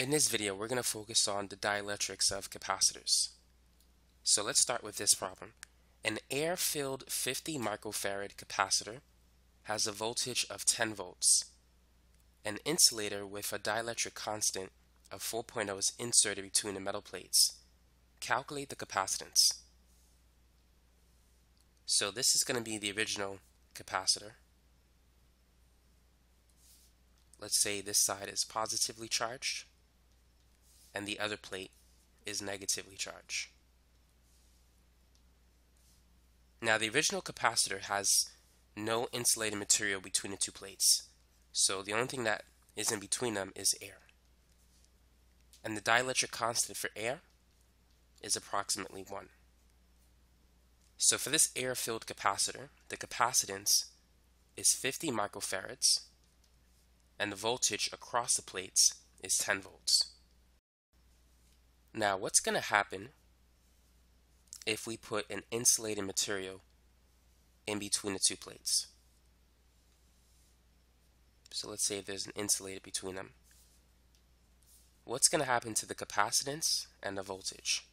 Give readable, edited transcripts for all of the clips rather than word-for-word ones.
In this video, we're going to focus on the dielectrics of capacitors. So let's start with this problem. An air-filled 50 microfarad capacitor has a voltage of 10 volts. An insulator with a dielectric constant of 4.0 is inserted between the metal plates. Calculate the capacitance. So this is going to be the original capacitor. Let's say this side is positively charged and the other plate is negatively charged. Now the original capacitor has no insulating material between the two plates, so the only thing that is in between them is air. And the dielectric constant for air is approximately 1. So for this air-filled capacitor, the capacitance is 50 microfarads, and the voltage across the plates is 10 volts. Now, what's going to happen if we put an insulating material in between the two plates? So let's say there's an insulator between them. What's going to happen to the capacitance and the voltage?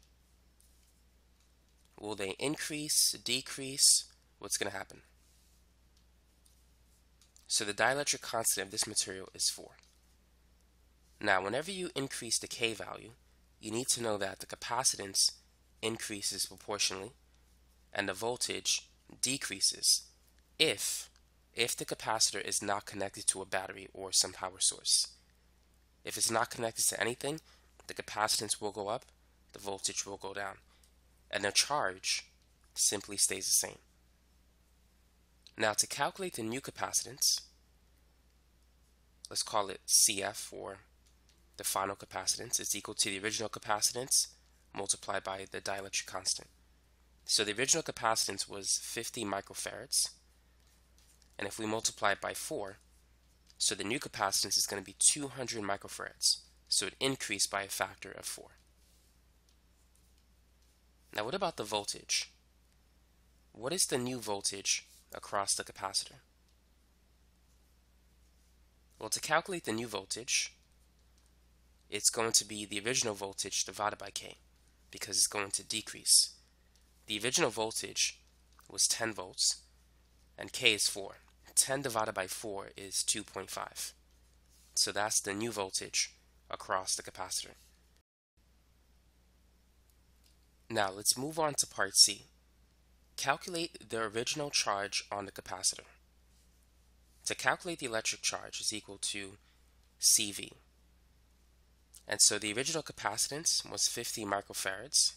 Will they increase, decrease? What's going to happen? So the dielectric constant of this material is 4. Now, whenever you increase the K value, you need to know that the capacitance increases proportionally and the voltage decreases if the capacitor is not connected to a battery or some power source. If it's not connected to anything, the capacitance will go up, the voltage will go down, and the charge simply stays the same. Now, to calculate the new capacitance, let's call it CF, or the final capacitance, is equal to the original capacitance multiplied by the dielectric constant. So the original capacitance was 50 microfarads, and if we multiply it by 4, so the new capacitance is going to be 200 microfarads, so it increased by a factor of 4. Now, what about the voltage? What is the new voltage across the capacitor? Well, to calculate the new voltage, it's going to be the original voltage divided by K, because it's going to decrease. The original voltage was 10 volts, and K is 4. 10 divided by 4 is 2.5. So that's the new voltage across the capacitor. Now let's move on to part C. Calculate the original charge on the capacitor. To calculate the electric charge is equal to CV. And so the original capacitance was 50 microfarads,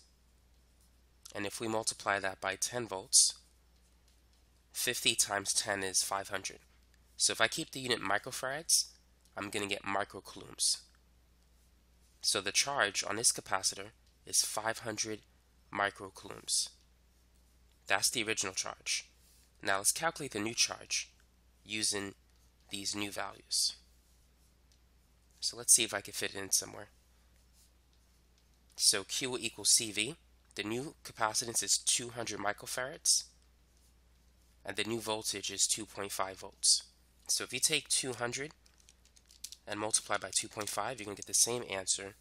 and if we multiply that by 10 volts, 50 times 10 is 500. So if I keep the unit microfarads, I'm going to get microcoulombs. So the charge on this capacitor is 500 microcoulombs. That's the original charge. Now let's calculate the new charge using these new values. So let's see if I can fit it in somewhere. So Q will equal CV. The new capacitance is 200 microfarads, and the new voltage is 2.5 volts. So if you take 200 and multiply by 2.5, you're going to get the same answer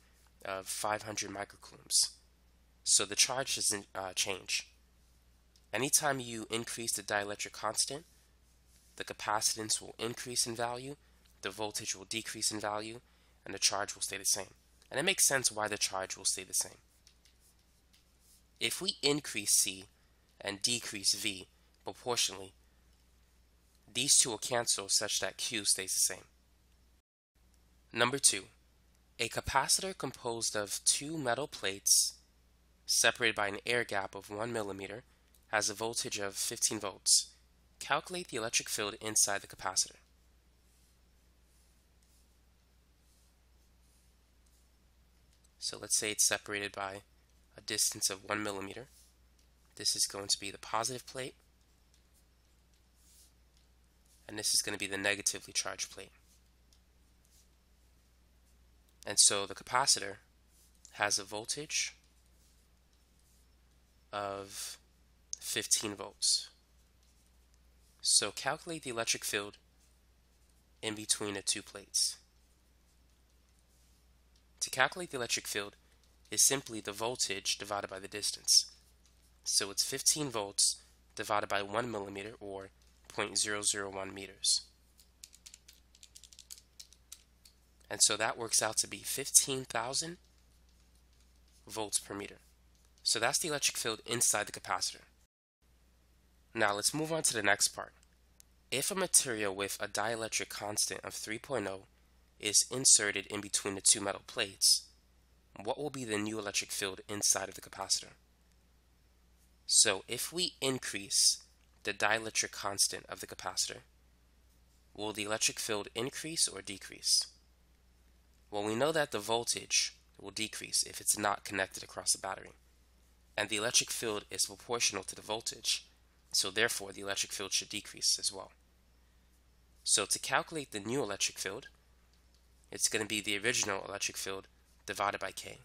of 500 microcoulombs. So the charge doesn't change. Anytime you increase the dielectric constant, the capacitance will increase in value, the voltage will decrease in value, and the charge will stay the same. And it makes sense why the charge will stay the same. If we increase C and decrease V proportionally, these two will cancel such that Q stays the same. Number 2, a capacitor composed of two metal plates separated by an air gap of 1 millimeter has a voltage of 15 volts. Calculate the electric field inside the capacitor. So let's say it's separated by a distance of 1 millimeter. This is going to be the positive plate, and this is going to be the negatively charged plate. And so the capacitor has a voltage of 15 volts. So calculate the electric field in between the two plates. to calculate the electric field is simply the voltage divided by the distance. So it's 15 volts divided by 1 millimeter, or 0.001 meters. And so that works out to be 15,000 volts per meter. So that's the electric field inside the capacitor. Now let's move on to the next part. If a material with a dielectric constant of 3.0 is inserted in between the two metal plates, what will be the new electric field inside of the capacitor? So if we increase the dielectric constant of the capacitor, will the electric field increase or decrease? Well, we know that the voltage will decrease if it's not connected across the battery, and the electric field is proportional to the voltage, so therefore the electric field should decrease as well. So to calculate the new electric field, it's going to be the original electric field divided by K.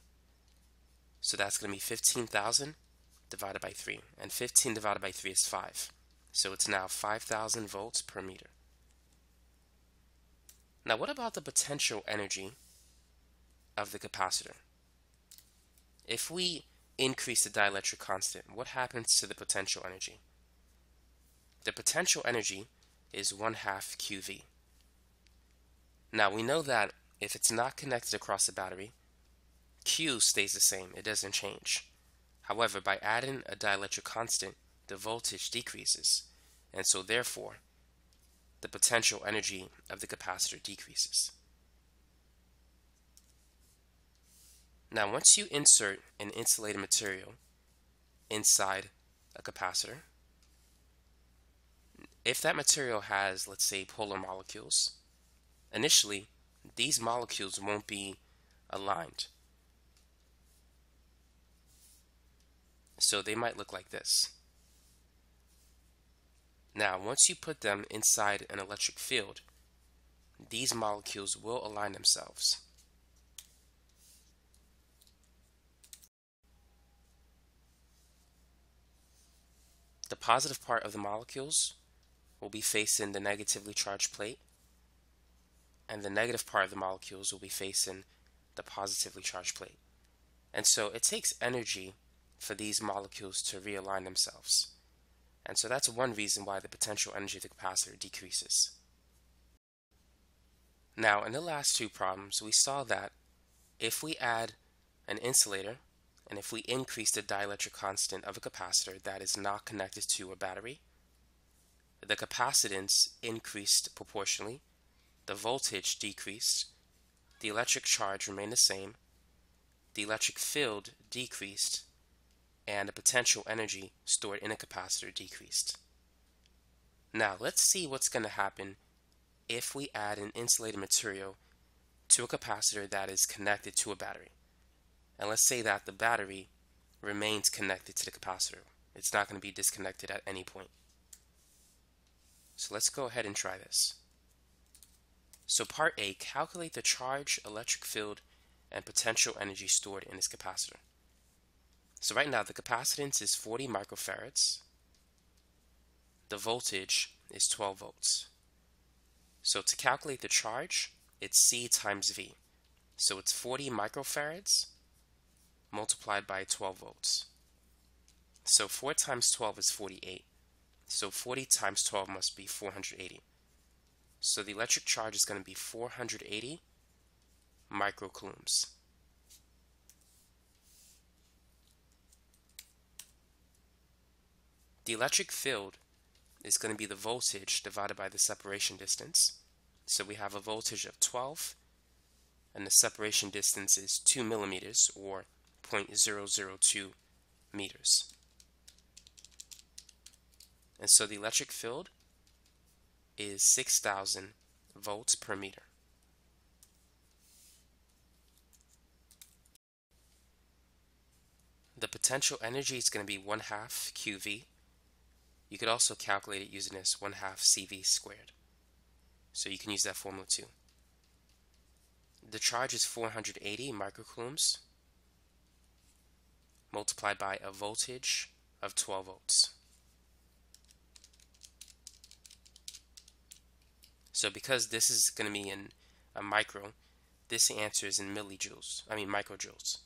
So that's going to be 15,000 divided by 3, and 15 divided by 3 is 5. So it's now 5,000 volts per meter. Now what about the potential energy of the capacitor? If we increase the dielectric constant, what happens to the potential energy? The potential energy is 1/2 QV. Now we know that if it's not connected across the battery, Q stays the same, it doesn't change. However, by adding a dielectric constant, the voltage decreases, and so therefore the potential energy of the capacitor decreases. Now once you insert an insulated material inside a capacitor, if that material has, let's say, polar molecules, initially these molecules won't be aligned. So they might look like this. Now, once you put them inside an electric field, these molecules will align themselves. The positive part of the molecules will be facing the negatively charged plate, and the negative part of the molecules will be facing the positively charged plate. And so it takes energy for these molecules to realign themselves. And so that's one reason why the potential energy of the capacitor decreases. Now, in the last two problems, we saw that if we add an insulator and if we increase the dielectric constant of a capacitor that is not connected to a battery, the capacitance increased proportionally, the voltage decreased, the electric charge remained the same, the electric field decreased, and the potential energy stored in a capacitor decreased. Now let's see what's going to happen if we add an insulated material to a capacitor that is connected to a battery. And let's say that the battery remains connected to the capacitor. It's not going to be disconnected at any point. So let's go ahead and try this. So part A, calculate the charge, electric field, and potential energy stored in this capacitor. So right now the capacitance is 40 microfarads, the voltage is 12 volts. So to calculate the charge, it's C times V. So it's 40 microfarads multiplied by 12 volts. So 4 times 12 is 48. So 40 times 12 must be 480. So the electric charge is going to be 480 microcoulombs. The electric field is going to be the voltage divided by the separation distance. So we have a voltage of 12, and the separation distance is 2 millimeters, or 0.002 meters. And so the electric field is 6,000 volts per meter. The potential energy is going to be 1/2 QV. You could also calculate it using this 1/2 CV squared. So you can use that formula too. The charge is 480 microcoulombs multiplied by a voltage of 12 volts. So because this is going to be in a micro, This answer is in microjoules.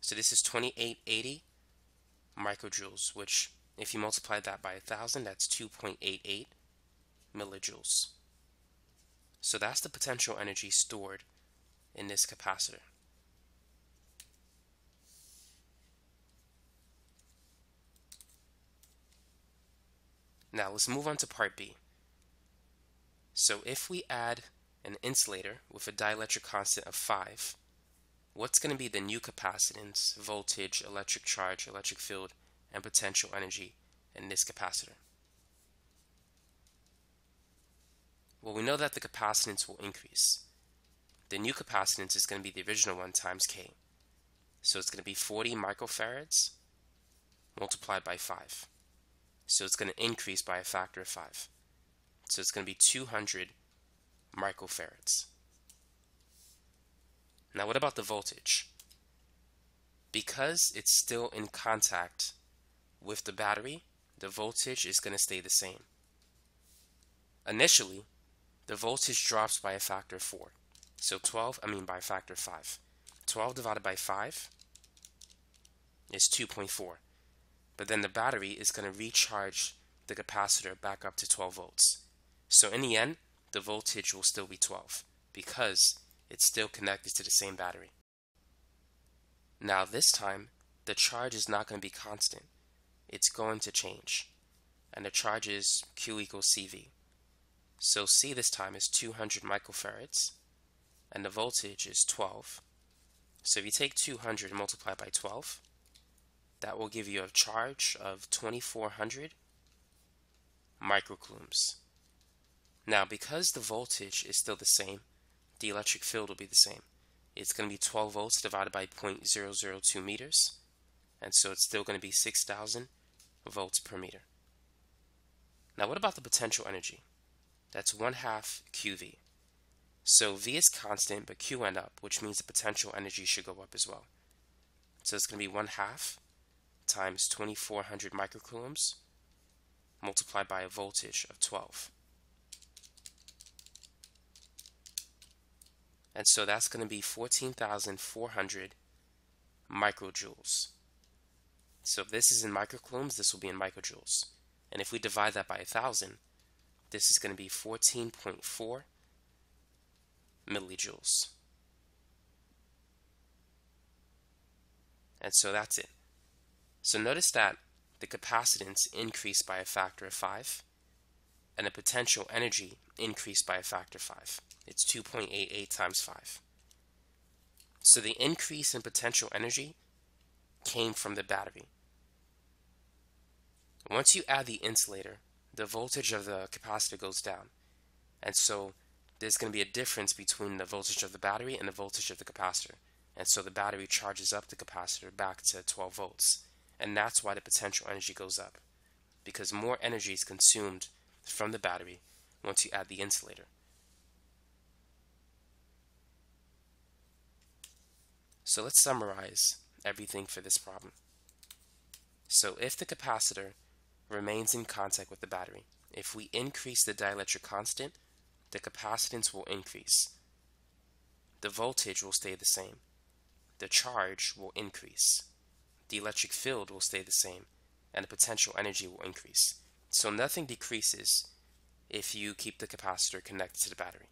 So this is 2880 microjoules, which if you multiply that by 1,000, that's 2.88 millijoules. So that's the potential energy stored in this capacitor. Now let's move on to part B. So if we add an insulator with a dielectric constant of 5, what's going to be the new capacitance, voltage, electric charge, electric field, and potential energy in this capacitor? Well, we know that the capacitance will increase. The new capacitance is going to be the original one times K. So it's going to be 40 microfarads multiplied by 5. So it's going to increase by a factor of 5. So it's going to be 200 microfarads. Now what about the voltage? Because it's still in contact with the battery, the voltage is going to stay the same. Initially, the voltage drops by a factor of 4. So by a factor of 5. 12 divided by 5 is 2.4. But then the battery is going to recharge the capacitor back up to 12 volts. So in the end, the voltage will still be 12 because it's still connected to the same battery. Now this time, the charge is not going to be constant. It's going to change. And the charge is Q equals CV. So C this time is 200 microfarads. And the voltage is 12. So if you take 200 and multiply by 12, that will give you a charge of 2400 microcoulombs. Now, because the voltage is still the same, the electric field will be the same. It's going to be 12 volts divided by 0.002 meters, and so it's still going to be 6,000 volts per meter. Now, what about the potential energy? That's 1/2 QV. So V is constant, but Q went up, which means the potential energy should go up as well. So it's going to be 1/2 times 2400 microcoulombs multiplied by a voltage of 12. And so that's going to be 14,400 microjoules. So if this is in microcoulombs, this will be in microjoules. And if we divide that by 1,000, this is going to be 14.4 millijoules. And so that's it. So notice that the capacitance increased by a factor of 5 and the potential energy increased by a factor of 5. It's 2.88 times 5. So the increase in potential energy came from the battery. Once you add the insulator, the voltage of the capacitor goes down. And so there's going to be a difference between the voltage of the battery and the voltage of the capacitor. And so the battery charges up the capacitor back to 12 volts. And that's why the potential energy goes up, because more energy is consumed from the battery once you add the insulator. So let's summarize everything for this problem. So if the capacitor remains in contact with the battery, if we increase the dielectric constant, the capacitance will increase. The voltage will stay the same. The charge will increase. The electric field will stay the same, and the potential energy will increase. So nothing decreases if you keep the capacitor connected to the battery.